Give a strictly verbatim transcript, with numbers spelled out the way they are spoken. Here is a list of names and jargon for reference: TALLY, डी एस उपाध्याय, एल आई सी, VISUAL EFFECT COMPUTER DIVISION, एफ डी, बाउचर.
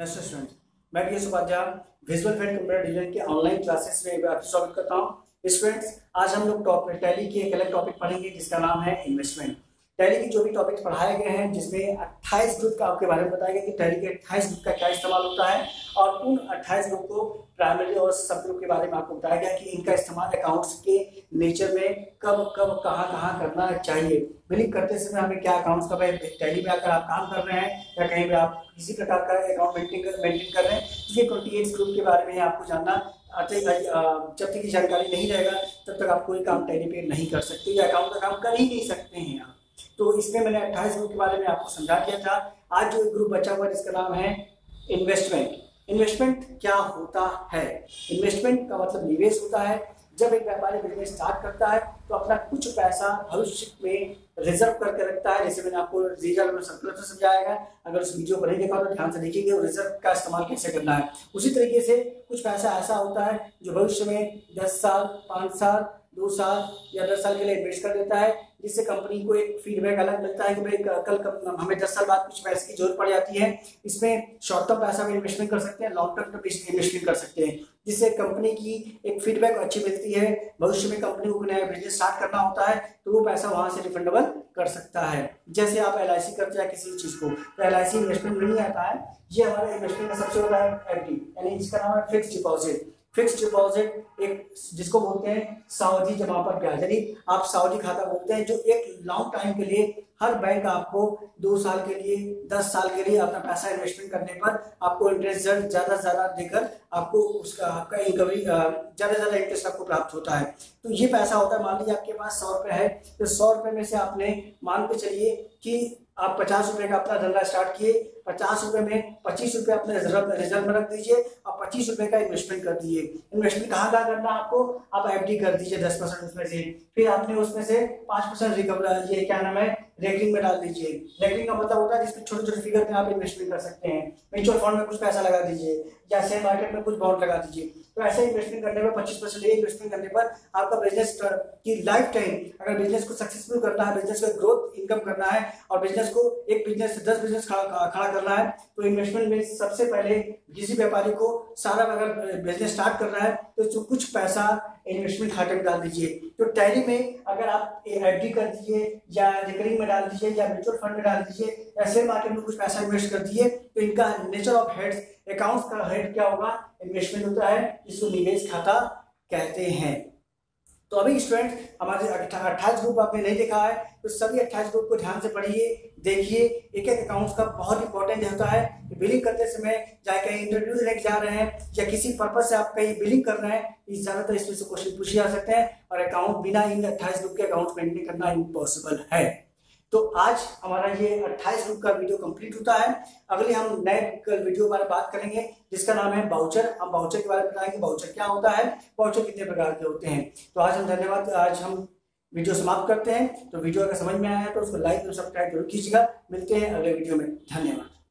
नमस्ते स्टूडेंट, मैं डी एस उपाध्याय visual effect computer division के ऑनलाइन क्लासेस में आपका स्वागत करता हूं। स्टूडेंट्स, आज हम लोग टॉपिक टैली के एक अलग टॉपिक पढ़ेंगे जिसका नाम है इन्वेस्टमेंट। टैली के जो भी टॉपिक्स पढ़ाए गए हैं जिसमें अट्ठाईस ग्रुप का आपके बारे में बताया गया कि टैली के अट्ठाईस ग्रुप का क्या इस्तेमाल होता है और उन अट्ठाईस ग्रुप को प्राइमरी और सब ग्रुप के बारे में आपको बताया गया कि इनका इस्तेमाल अकाउंट्स के नेचर में कब कब कहाँ कहाँ करना चाहिए। बिलिंग करते समय हमें क्या अकाउंट्स का, टैली में आकर आप काम कर रहे हैं या कहीं पर आप किसी प्रकार का अकाउंट मेंटेन कर रहे हैं, ये ट्वेंटी एट ग्रुप के बारे में आपको जानना अच्छा ही। जब तक ये जानकारी नहीं रहेगा तब तक आप कोई काम टैली पे नहीं कर सकते या अकाउंट का काम कर ही नहीं सकते हैं आप। तो इसमें मैंने अट्ठाईस ग्रुप के बारे में आपको समझा दिया था। आज जो एक ग्रुप बचा हुआ है इसका नाम है इन्वेस्टमेंट। इन्वेस्टमेंट क्या होता है? इन्वेस्टमेंट का मतलब निवेश होता है। जब एक व्यापारी बिजनेस स्टार्ट करता है तो अपना कुछ पैसा भविष्य में रिजर्व करके रखता है। जैसे मैंने आपको रिजर्व सर्कुलर से समझाया, अगर उस वीडियो को नहीं देखा तो ध्यान से देखेंगे और रिजर्व का इस्तेमाल कैसे करना है। उसी तरीके से कुछ पैसा ऐसा होता है जो भविष्य में दस साल पाँच साल दो साल या दस साल के लिए इन्वेस्ट कर देता है, जिससे कंपनी को एक फीडबैक अलग मिलता है कि भाई कल हमें दस साल बाद कुछ पैसे की जरूरत पड़ जाती है। इसमें शॉर्ट टर्म पैसा में इन्वेस्टमेंट कर सकते हैं, लॉन्ग टर्म में इन्वेस्टमेंट कर सकते हैं, जिससे कंपनी की एक फीडबैक अच्छी मिलती है। भविष्य में कंपनी को नया बिजनेस स्टार्ट करना होता है तो वो पैसा वहाँ से रिफंडेबल कर सकता है। जैसे आप एल आई सी करते हैं किसी चीज़ को, तो एल आई सी इन्वेस्टमेंट में नहीं आता है। ये हमारे इन्वेस्टमेंट का सबसे बड़ा है एफ डी, यानी इसका नाम है फिक्स डिपॉजिट। फिक्स्ड डिपॉजिट एक जिसको बोलते हैं सावधि जमा पर ब्याज, यानी आप सावधि खाता बोलते हैं जो एक लॉन्ग टाइम के लिए हर बैंक आपको दो साल के लिए दस साल के लिए अपना पैसा इन्वेस्टमेंट करने पर आपको इंटरेस्ट रेट ज़्यादा से ज़्यादा देकर आपको उसका आपका रिकवरी ज़्यादा से ज़्यादा इंटरेस्ट आपको प्राप्त होता है। तो ये पैसा होता है, मान लीजिए आपके पास सौ रुपये है तो सौ रुपये में से आपने मान के चलिए कि आप पचास रुपये का अपना धंधा स्टार्ट किए, पचास रुपये में पच्चीस रुपये अपने रिजर्व रिजर्व में रख दीजिए और पच्चीस रुपये का इन्वेस्टमेंट कर दीजिए। इन्वेस्टमेंट कहाँ कहाँ करना आपको, आप एफ डी कर दीजिए दस परसेंट उसमें से, फिर आपने उसमें से पाँच परसेंट रिकवर ये क्या नाम है रेकरिंग में डाल दीजिए। रेकरिंग का मतलब होता है जिसमें छोटे छोटे फिगर में आप इन्वेस्टमेंट कर सकते हैं। म्यूचुअल फंड में कुछ पैसा लगा दीजिए या शेयर मार्केट में कुछ बॉन्ड लगा दीजिए। तो ऐसे इन्वेस्टमेंट करने पर पच्चीस परसेंट इन्वेस्टमेंट करने पर आपका बिजनेस की लाइफ टाइम, अगर बिजनेस को सक्सेसफुल करना है, बिजनेस को ग्रोथ इनकम करना है और बिजनेस को एक बिजनेस दस बिजनेस खड़ा करना है तो इन्वेस्टमेंट में सबसे पहले किसी व्यापारी को सारा अगर बिजनेस स्टार्ट करना है तो कुछ पैसा इन्वेस्टमेंट खाते में डाल दीजिए। तो टैली में अगर आप एफ डी कर दीजिए या रिकरिंग में डाल दीजिए या म्यूचुअल फंड में डाल दीजिए या शेयर मार्केट में कुछ पैसा इन्वेस्ट कर दीजिए तो इनका नेचर ऑफ हेड्स अकाउंट्स का हेड क्या होगा, इन्वेस्टमेंट होता है, जिसको निवेश खाता कहते हैं। तो अभी स्टूडेंट हमारे अट्ठाईस ग्रुप आपने नहीं देखा है तो सभी अट्ठाईस ग्रुप को ध्यान से पढ़िए, देखिए। एक एक अकाउंट्स का बहुत इंपॉर्टेंट होता है। बिलिंग करते समय चाहे कहीं इंटरव्यू देने जा रहे हैं या किसी पर्पज से आप कहीं बिलिंग कर रहे हैं, ज़्यादातर इसमें से क्वेश्चन पूछे जा सकते हैं और अकाउंट बिना इन अट्ठाईस ग्रुप के अकाउंट मेंटेन करना इम्पॉसिबल है। तो आज हमारा ये अट्ठाईस ग्रुप का वीडियो कंप्लीट होता है। अगले हम नए वीडियो के बारे में बात करेंगे जिसका नाम है बाउचर। हम बाउचर के बारे में बताएंगे बाउचर क्या होता है, बाउचर कितने प्रकार के होते हैं। तो आज हम धन्यवाद आज हम वीडियो समाप्त करते हैं। तो वीडियो अगर समझ में आया है तो उसको लाइक और सब्सक्राइब जरूर कीजिएगा। मिलते हैं अगले वीडियो में, धन्यवाद।